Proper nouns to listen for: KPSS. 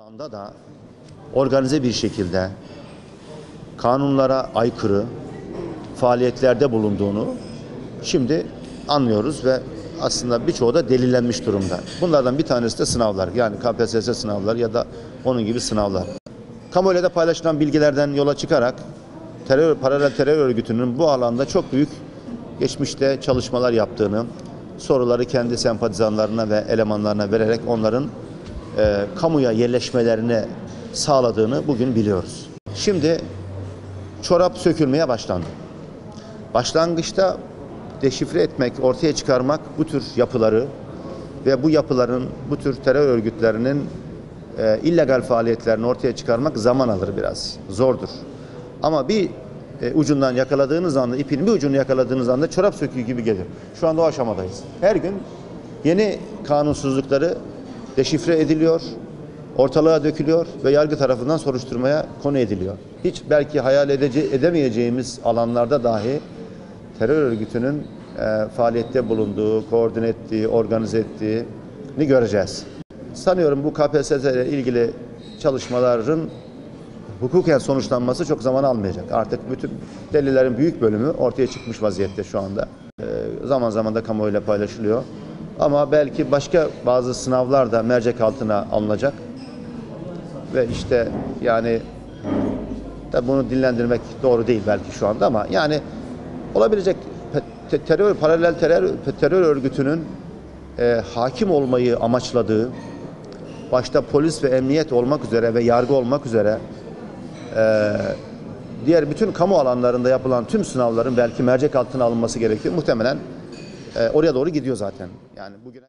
alanda da organize bir şekilde kanunlara aykırı faaliyetlerde bulunduğunu şimdi anlıyoruz ve aslında birçoğu da delillenmiş durumda. Bunlardan bir tanesi de sınavlar, yani KPSS sınavları ya da onun gibi sınavlar. Kamuoyuyla da paylaşılan bilgilerden yola çıkarak paralel terör örgütünün bu alanda çok büyük geçmişte çalışmalar yaptığını, soruları kendi sempatizanlarına ve elemanlarına vererek onların kamuya yerleşmelerini sağladığını bugün biliyoruz. Şimdi çorap sökülmeye başlandı. Başlangıçta deşifre etmek, ortaya çıkarmak bu tür yapıları ve bu yapıların, bu tür terör örgütlerinin illegal faaliyetlerini ortaya çıkarmak zaman alır biraz, zordur. Ama bir ucundan yakaladığınız anda, ipin bir ucunu yakaladığınız anda çorap söküğü gibi gelir. Şu anda o aşamadayız. Her gün yeni kanunsuzlukları deşifre ediliyor, ortalığa dökülüyor ve yargı tarafından soruşturmaya konu ediliyor. Hiç belki hayal edemeyeceğimiz alanlarda dahi terör örgütünün faaliyette bulunduğu, koordine ettiği, organize ettiğini göreceğiz. Sanıyorum bu KPSS ile ilgili çalışmaların hukuken sonuçlanması çok zaman almayacak. Artık bütün delillerin büyük bölümü ortaya çıkmış vaziyette şu anda. Zaman zaman da kamuoyuyla paylaşılıyor. Ama belki başka bazı sınavlar da mercek altına alınacak. Ve işte yani da bunu dillendirmek doğru değil belki şu anda ama yani olabilecek paralel terör örgütünün hakim olmayı amaçladığı, başta polis ve emniyet olmak üzere ve yargı olmak üzere diğer bütün kamu alanlarında yapılan tüm sınavların belki mercek altına alınması gerekiyor. Muhtemelen oraya doğru gidiyor zaten. Yani bugün